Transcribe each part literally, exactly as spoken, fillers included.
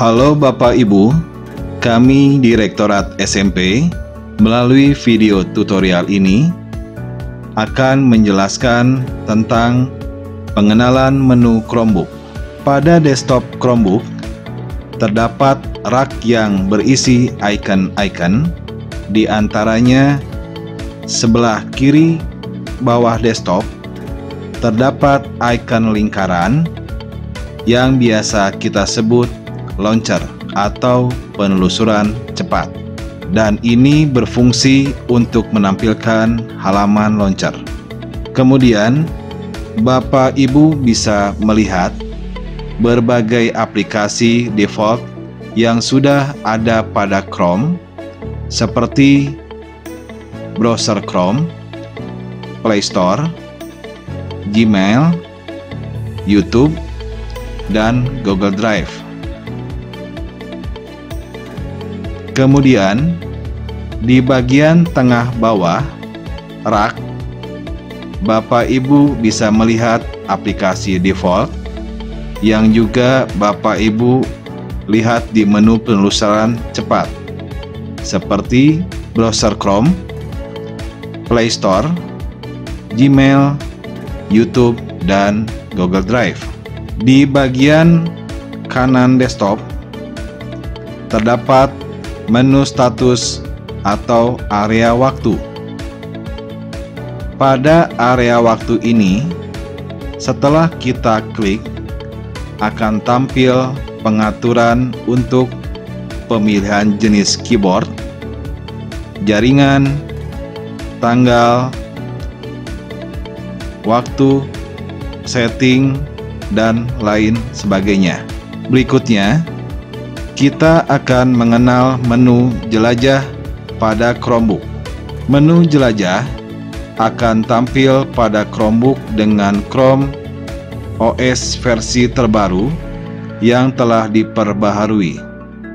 Halo Bapak Ibu, kami Direktorat S M P melalui video tutorial ini akan menjelaskan tentang pengenalan menu Chromebook. Pada desktop Chromebook, terdapat rak yang berisi icon-icon, di antaranya sebelah kiri bawah desktop terdapat icon lingkaran yang biasa kita sebut launcher atau penelusuran cepat, dan ini berfungsi untuk menampilkan halaman launcher. Kemudian Bapak Ibu bisa melihat berbagai aplikasi default yang sudah ada pada Chrome, seperti browser Chrome, Play Store, Gmail, YouTube, dan Google Drive. Kemudian, di bagian tengah bawah rak, Bapak Ibu bisa melihat aplikasi default yang juga Bapak Ibu lihat di menu penelusuran cepat, seperti browser Chrome, Play Store, Gmail, YouTube, dan Google Drive. Di bagian kanan desktop terdapat menu status atau area waktu. Pada area waktu ini, setelah kita klik, akan tampil pengaturan untuk pemilihan jenis keyboard, jaringan, tanggal, waktu, setting, dan lain sebagainya. Berikutnya, kita akan mengenal menu jelajah pada Chromebook. Menu jelajah akan tampil pada Chromebook dengan Chrome O S versi terbaru yang telah diperbaharui.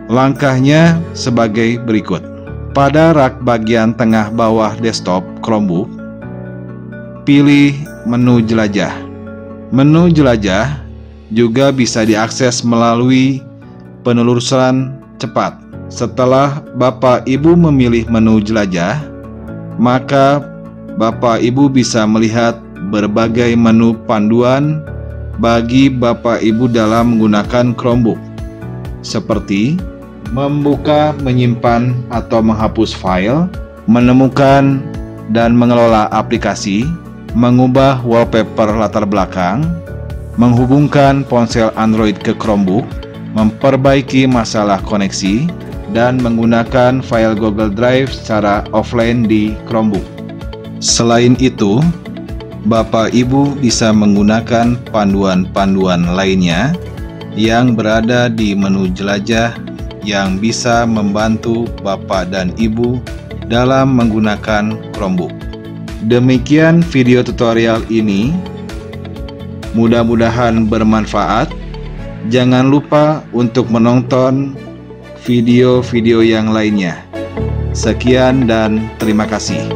Langkahnya sebagai berikut. Pada rak bagian tengah bawah desktop Chromebook, pilih menu jelajah. Menu jelajah juga bisa diakses melalui penelusuran cepat. Setelah Bapak Ibu memilih menu jelajah, maka Bapak Ibu bisa melihat berbagai menu panduan bagi Bapak Ibu dalam menggunakan Chromebook, seperti membuka, menyimpan atau menghapus file, menemukan dan mengelola aplikasi, mengubah wallpaper latar belakang, menghubungkan ponsel Android ke Chromebook, memperbaiki masalah koneksi, dan menggunakan file Google Drive secara offline di Chromebook. Selain itu, Bapak Ibu bisa menggunakan panduan-panduan lainnya yang berada di menu jelajah yang bisa membantu Bapak dan Ibu dalam menggunakan Chromebook. Demikian video tutorial ini. Mudah-mudahan bermanfaat. Jangan lupa untuk menonton video-video yang lainnya. Sekian dan terima kasih.